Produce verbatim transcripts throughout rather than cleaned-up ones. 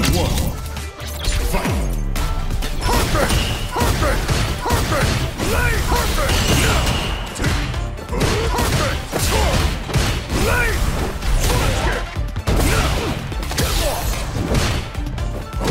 Round one. Fight. Perfect! Perfect! Perfect! Lay perfect! No! Perfect! Score! Lay! Front kick! No! Get lost! Perfect!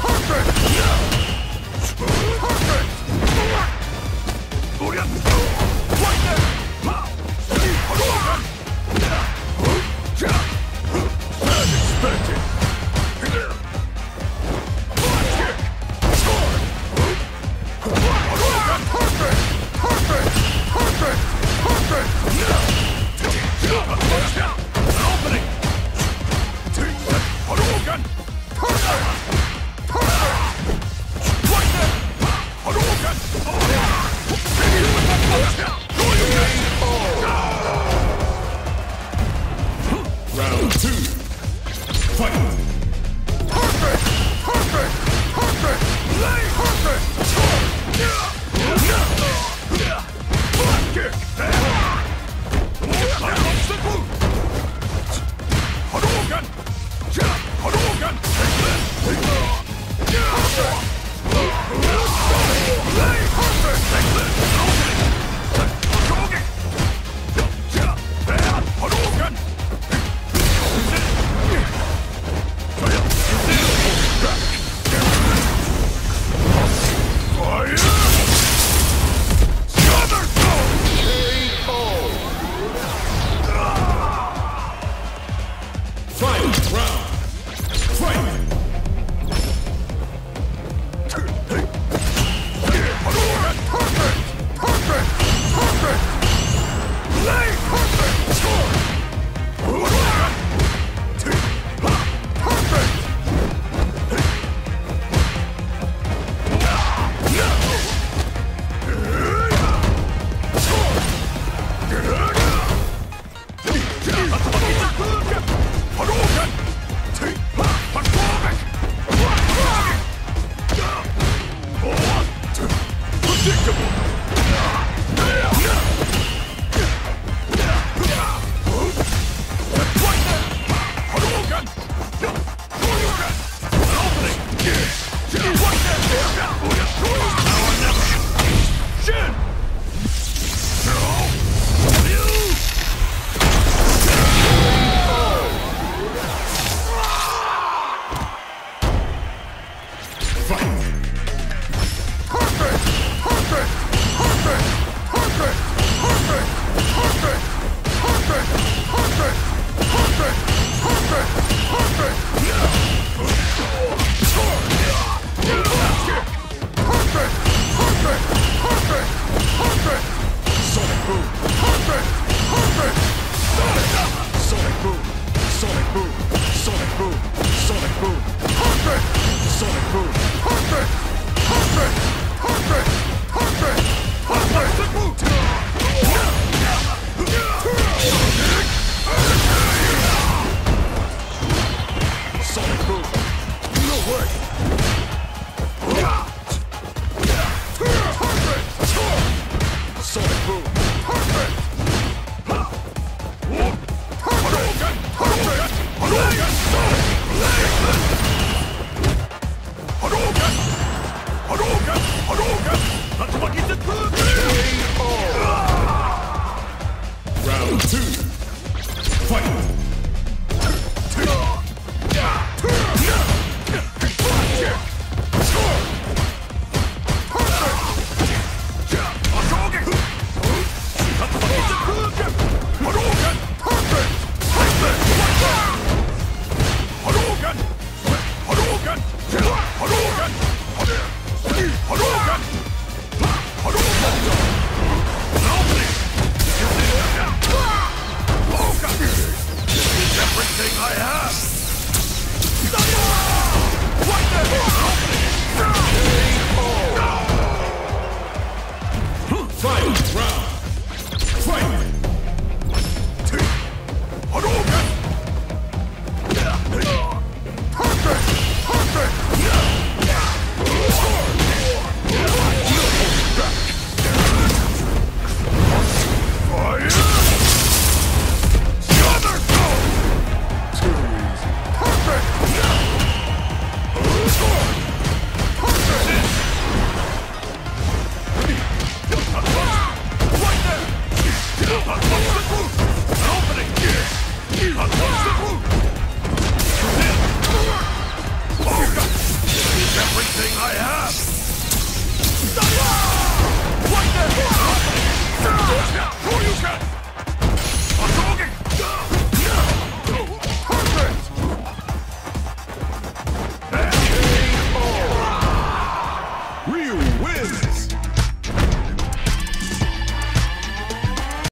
Perfect! Yeah. work.